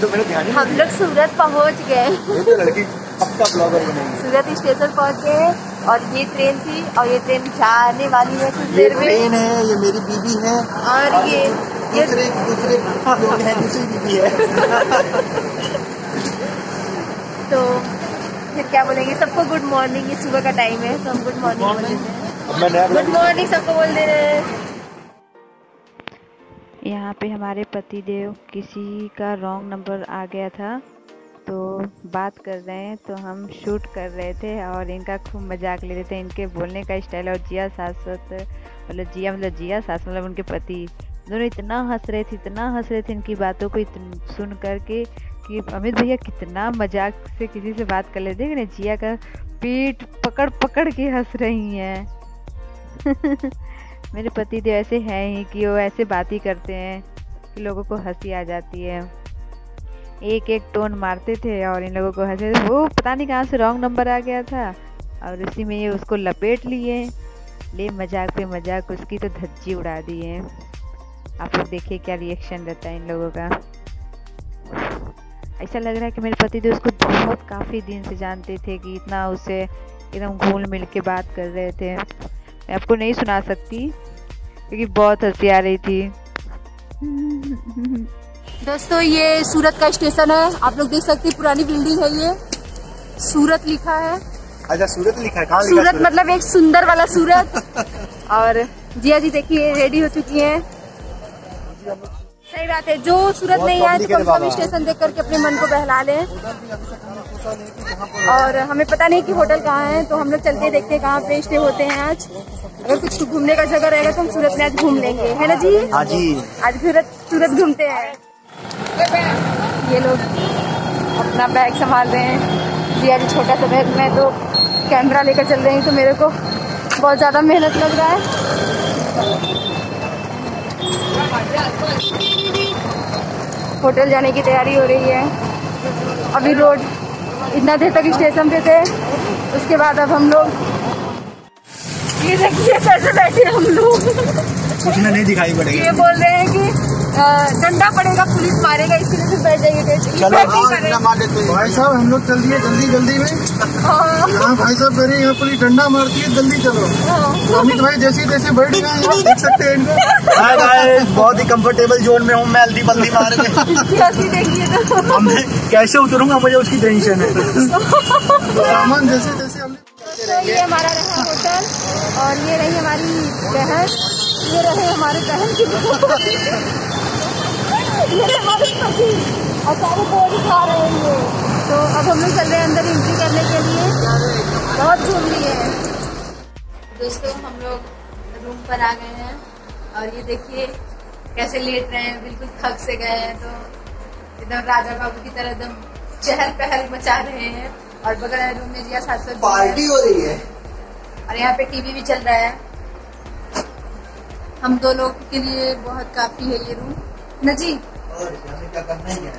तो मेरे ध्यान में हम लोग सूरत पहुंच गए। तो लड़की पक्का ब्लॉगर बनेगी। सूरत स्टेशन पहुंच गए और ये ट्रेन थी और ये ट्रेन जाने वाली है कुछ देर में। ट्रेन है, ये मेरी बीवी है और ये दूसरी बीवी है। तो फिर क्या बोलेंगे सबको? Good morning. ये सुबह का टाइम है तो हम गुड मॉर्निंग बोलेंगे। गुड मॉर्निंग सबको बोल दे रहे हैं। यहाँ पे हमारे पतिदेव किसी का रॉन्ग नंबर आ गया था तो बात कर रहे हैं, तो हम शूट कर रहे थे और इनका खूब मजाक ले रहे थे, इनके बोलने का स्टाइल। और जिया सास मतलब उनके पति दोनों इतना हंस रहे थे इनकी बातों को सुन करके कि अमित भैया कितना मजाक से किसी से बात कर लेते हैं। जिया का पीठ पकड़ के हंस रही हैं। मेरे पति तो ऐसे हैं ही कि वो ऐसे बात ही करते हैं कि लोगों को हंसी आ जाती है। एक टोन मारते थे और इन लोगों को हंसे। वो पता नहीं कहाँ से रॉन्ग नंबर आ गया था और उसी में ये उसको लपेट लिए, ले मजाक पे मजाक, उसकी तो धज्जी उड़ा दी है। आप लोग देखिए क्या रिएक्शन रहता है इन लोगों का। ऐसा लग रहा है कि मेरे पति तो उसको बहुत काफ़ी दिन से जानते थे कि इतना उसे एकदम घुल मिल के बात कर रहे थे। मैं आपको नहीं सुना सकती क्योंकि बहुत हंसी आ रही थी। दोस्तों ये सूरत का स्टेशन है, आप लोग देख सकते हैं पुरानी बिल्डिंग है, ये सूरत लिखा है। अच्छा सूरत लिखा है, कहाँ लिखा? सूरत मतलब एक सुंदर वाला सूरत। और जिया जी देखिए रेडी हो चुकी हैं। सही बात है, जो सूरत नहीं आए तो कम स्टेशन देख करके अपने मन को बहला लें। और हमें पता नहीं कि होटल कहाँ है तो हम लोग चलते हैं, देखते हैं कहाँ पे स्टे होते हैं। आज अगर कुछ घूमने का जगह रहेगा तो हम सूरत में आज घूम लेंगे, है ना जी? हाँ जी, आज सूरत घूमते हैं। ये लोग अपना बैग संभाल रहे हैं। जी आज छोटा सा बैग में तो कैमरा लेकर चल रही हूँ तो मेरे को बहुत ज़्यादा मेहनत लग रहा है। होटल जाने की तैयारी हो रही है। अभी रोड इतना देर तक स्टेशन पे थे, उसके बाद अब हम लोग ये देखिए कैसे बैठे हम लोग। इतना नहीं दिखाई पड़ेगा। ये बोल रहे हैं कि डंडा पड़ेगा, पुलिस मारेगा, इसके लिए फिर बैठ जाएंगे। भाई साहब हम लोग चल दिए जल्दी में। हाँ भाई साहब कह रहे हैं यहाँ पुलिस डंडा मारती है, जल्दी चलो। अमित भाई जैसे बैठ गए, देख सकते हैं बहुत ही कम्फर्टेबल जोन में हूँ मैं। हल्दी बल्दी मार के कैसे उतरूंगा, मुझे उसकी टेंशन है। सामान जैसे हमने तो ये हमारा रहा होटल और ये रही हमारी बहन, ये रहे हमारे बहन की ये रहे हमारे पति और सारे बोल खा रहे हैं ये। तो अब हम लोग चल रहे हैं अंदर एंट्री करने के लिए। बहुत घूम लिए हैं दोस्तों, हम लोग रूम पर आ गए हैं और ये देखिए कैसे लेट रहे हैं, बिल्कुल थक से गए हैं। तो एकदम राजा बाबू की तरह एकदम चहल पहल मचा रहे हैं। और बगल रूम में जिया सास पार्टी हो रही है और यहाँ पे टीवी भी चल रहा है। हम दो लोग के लिए बहुत काफी है ये रूम न जी। और हमें क्या करना ही क्या है?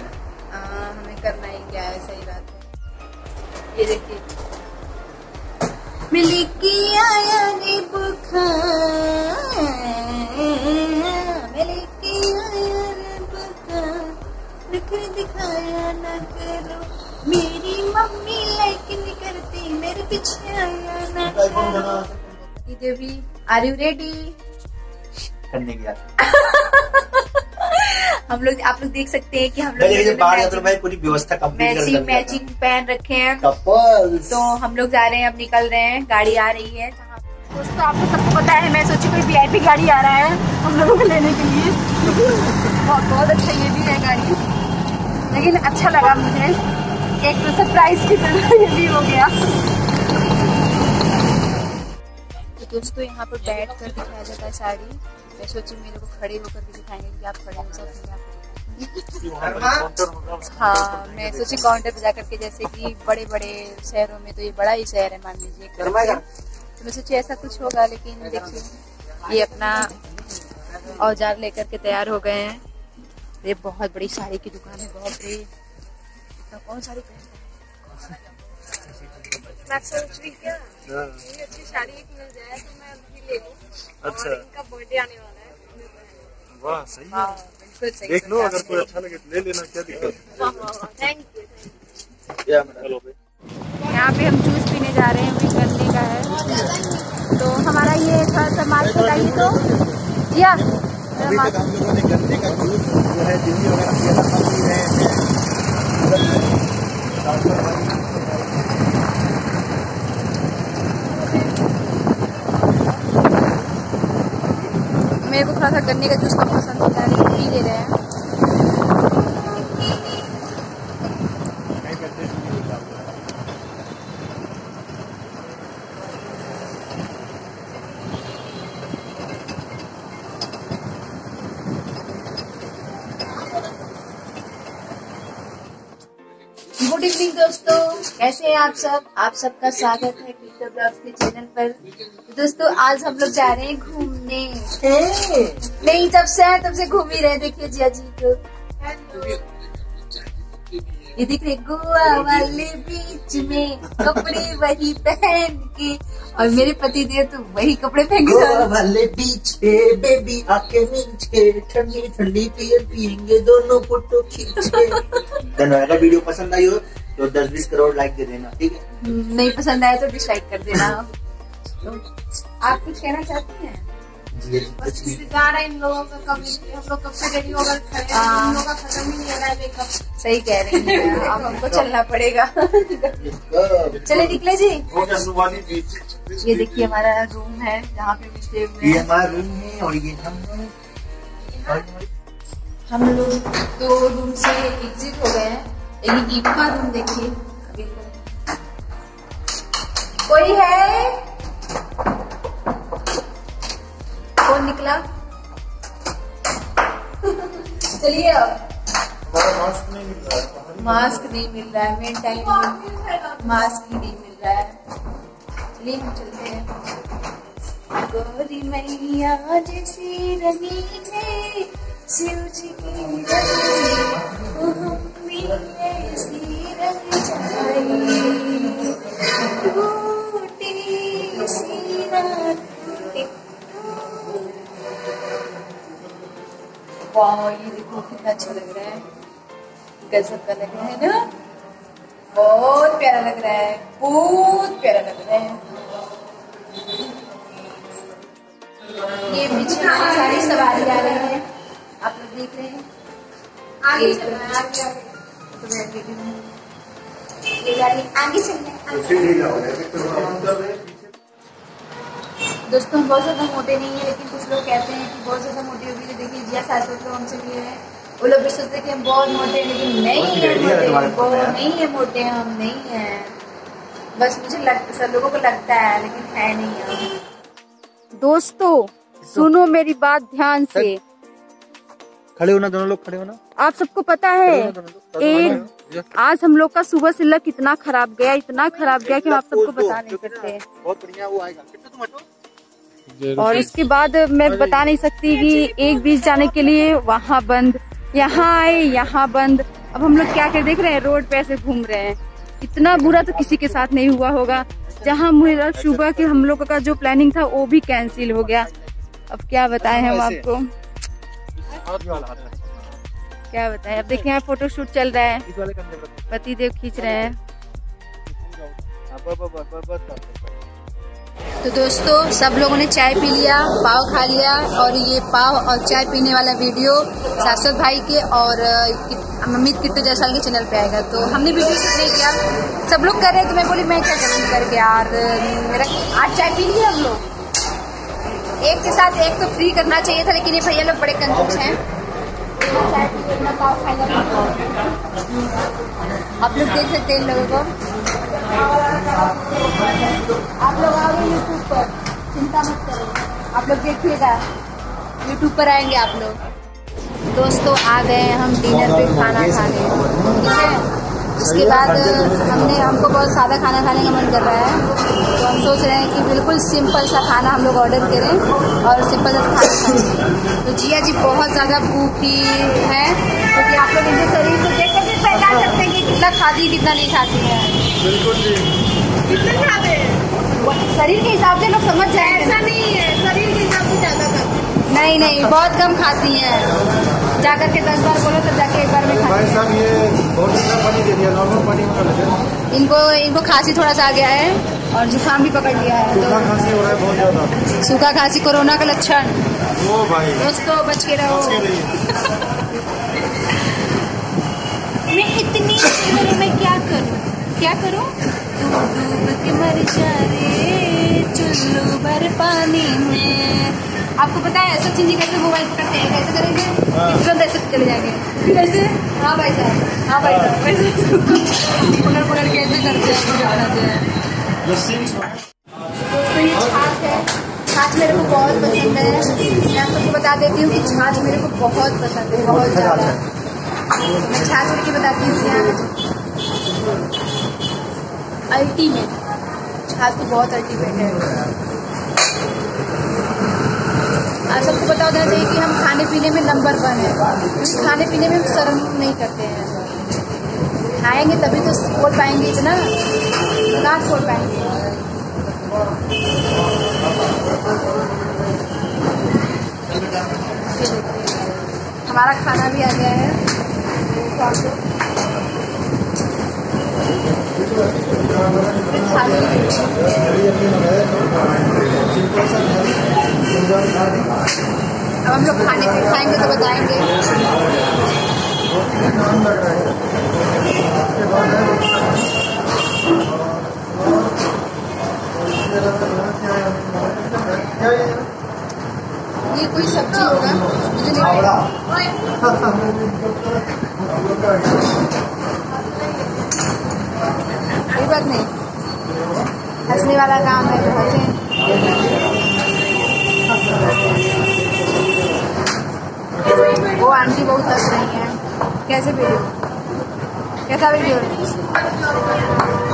हमें करना ही क्या है, सही बात है। ये देखिए मिली की आया ने दिखाया ना करो मेरी मम्मी, लाइक नहीं करती मेरे पीछे आया ना करो। ये देवी आर यू रेडी करने के हम लोग आप लोग देख सकते हैं कि हम लोग पूरी व्यवस्था मैचिंग पहन रखे हैं। तो हम लोग जा रहे हैं, अब निकल रहे हैं, गाड़ी आ रही है। दोस्तों आपको सबको पता है, मैं सोची कोई VIP गाड़ी आ रहा है हम लोगों को लेने के लिए। बहुत अच्छा ये भी है गाड़ी, लेकिन अच्छा लगा मुझे, एक तो सरप्राइज की तरह ये भी हो गया। तो दोस्तों यहाँ पर बैठ कर दिखाया जाता है साड़ी। मैं सोची मेरे को खड़े होकर भी दिखाएंगे कि आप खड़े हो सकते। हाँ मैं सोची काउंटर पे जा करके, जैसे कि बड़े बड़े शहरों में तो ये बड़ा ही शहर है मान लीजिए, तो मैं सोची ऐसा कुछ होगा। लेकिन देखिए ये अपना औजार लेकर के तैयार हो गए हैं। ये बहुत बड़ी साड़ी की दुकान है, बहुत बड़ी। इतना कौन साड़ी पहनता है? ये अच्छी साड़ी एक मिल जाए तो मैं अभी ले लूं। अच्छा, इनका बर्थडे आने वाला है। वाह सही है। देख लो, अगर कोई अच्छा लगे ले लेना, क्या दिक्कत है। यहाँ पे हम जूस पीने जा रहे हैं, अभी गन्ने का है। तो हमारा ये था समाज को लाइए तो या हम लोगों ने गन्ने का जूस जो है दिल्ली वगैरह के इलाकों में रहे हैं। मेरे को थोड़ा सा गन्ने का जूस बहुत पसंद होता है, पी ले रहे हैं। गुड इवनिंग दोस्तों, कैसे हैं आप सब। आप सबका स्वागत है टीचर ब्लॉग्स के चैनल पर। दोस्तों आज हम लोग जा रहे हैं घूमने। नहीं तब से आए, तब से घूम ही रहे। देखिए जिया जी को ये दिख रहे गोवा वाले बीच में, कपड़े वही पहन के, और मेरे पति देव तो वही कपड़े पहन के गोवा वाले बीच पे बेबी आके मीच के ठंडी ठंडी पियर पियेंगे दोनों फोटो खींच के। अगर वीडियो पसंद आई हो तो 10-20 करोड़ लाइक दे देना, ठीक है। नहीं पसंद आया तो डिसलाइक कर देना। तो आप कुछ कहना चाहती हैं? इन लोगों का कब, हम लोग कब से रेडी होकर खड़े हैं, हम लोग का खत्म ही नहीं हो रहा है मेकअप। सही कह रही हैं, अब हमको चलना पड़ेगा। चले निकले जी। ये देखिए हमारा रूम है, जहाँ पे पिछले ये हमारा रूम है, और ये हम लोग दो रूम से एग्जिट हो गए हैं। एक ईप का रूम देखिए, कोई है? कौन निकला? चलिए अब मास्क नहीं मिल रहा है, मास्क नहीं मिल रहा है, मेन टाइम मास्क ही नहीं मिल रहा है। चलिए हम चलते हैं। गोरी मैया जैसी रही है शिव जी की रही ऐसी रंग जाए, टूटी सी रात टूटी। वाह ये देखो कितना अच्छा लग रहा है, गजब का लग रहा है ना, बहुत प्यारा लग रहा है, बहुत प्यारा लग रहा है। ये पीछे सारी सवारी आ रही है, आप लोग देख रहे हैं। आगे चलना है, दोस्तों बहुत ज्यादा मोटे नहीं है, लेकिन कुछ लोग कहते हैं कि बहुत ज्यादा मोटे हो गए। देखिए जिया सासू लोग हमसे मिले हैं, वो लोग भी सोचते हैं कि हम बहुत मोटे हैं, लेकिन नहीं है मोटे, हम नहीं है। बस मुझे लगता, सब लोगों को लगता है, लेकिन है नहीं हम। दोस्तों सुनो मेरी बात ध्यान से, खड़े होना, दोनों लोग खड़े होना। आप सबको पता है एक आज हम लोग का सुबह से लग कितना खराब गया, इतना खराब गया कि हम आप सबको बता नहीं सकते। बहुत बढ़िया वो आएगा, कितना तुम। और इसके बाद मैं बता नहीं सकती कि एक बीच जाने के लिए वहाँ बंद, यहाँ आए यहाँ बंद। अब हम लोग क्या कर देख रहे हैं, रोड पे ऐसे घूम रहे हैं। इतना बुरा तो किसी के साथ नहीं हुआ होगा। जहाँ मुझे सुबह के हम लोग का जो प्लानिंग था वो भी कैंसिल हो गया। अब क्या बताए हम आपको, क्या बताएं। अब देखिए यहाँ फोटो शूट चल रहा है, पति देव खींच रहे हैं। तो दोस्तों सब लोगों ने चाय पी लिया, पाव खा लिया, और ये पाव और चाय पीने वाला वीडियो सासुर भाई के और अमित किट्टू जायसवाल के चैनल पे आएगा। तो हमने वीडियो शूट नहीं किया, सब लोग कर रहे, तो मैं बोली मैं क्या करूँ करके यार। आज चाय पी लिया हम लोग, एक के साथ एक तो फ्री करना चाहिए था, लेकिन ये भैया लोग बड़े कंजूस हैं। आप लोग देख सकते हैं लोगों को, आप लोग आओगे यूट्यूब पर, चिंता मत करो, आप लोग देखिएगा, यूट्यूब पर आएंगे आप लोग। दोस्तों आ गए हम डिनर पे खाना खाने, ठीक है। उसके बाद हमने, हमको बहुत सादा खाना खाने का मन कर रहा है, तो हम सोच रहे हैं कि बिल्कुल सिंपल सा खाना हम लोग ऑर्डर करें और सिंपल सा खाना खाएं। तो जिया जी बहुत ज़्यादा भूखी है, क्योंकि आप लोग इनके शरीर को देख कर भी पहचान सकते हैं कि कितना खाती कितना नहीं खाती है। बिल्कुल जी, कितना खाते हैं शरीर के हिसाब से लोग समझ जाए। ऐसा नहीं है, शरीर के हिसाब से ज़्यादा खाते नहीं, बहुत कम खाती हैं। जाकर के 10 बार बोलो तब जाके एक बार में खाते हैं। इनको खांसी थोड़ा सा आ गया है और जुकाम भी पकड़ लिया है, तो खांसी हो रहा है बहुत ज्यादा, सूखा खांसी कोरोना का लक्षण। वो भाई दोस्तों बच के रहो। मैं इतनी सीवरे में क्या करूँ पानी में। आपको पता है सचिन जी कैसे मोबाइल पकड़ते हैं, कैसे करेंगे तुरंत ऐसे चले जाएंगे, फिर ऐसे हाँ भाई साहब पकड़ कैसे करते हैं। तो ये छाछ है, छाछ मेरे को बहुत पसंद है। मैं आपको बता देती हूँ कि छाछ मेरे को बहुत पसंद है, बहुत ज़्यादा। मैं छाछ लेके बताती हूँ यहाँ अल्टीमेट, छाछ तो बहुत अल्टीमेट है। सबको पता होना चाहिए कि हम खाने पीने में नंबर 1 है, खाने पीने में शर्म नहीं करते हैं। खाएंगे तभी तो बोल पाएंगे, इतना ना बोल पाएंगे। हमारा खाना भी आ गया है। अब हम लोग खाने पे खाएंगे तो बताएंगे। ये कोई सब्जी होगा मुझे नहीं बात नहीं, हंसने वाला काम है तो हंसें। वो आंटी बहुत हंस रही है, कैसे वीडियो कैसा वीडियो है।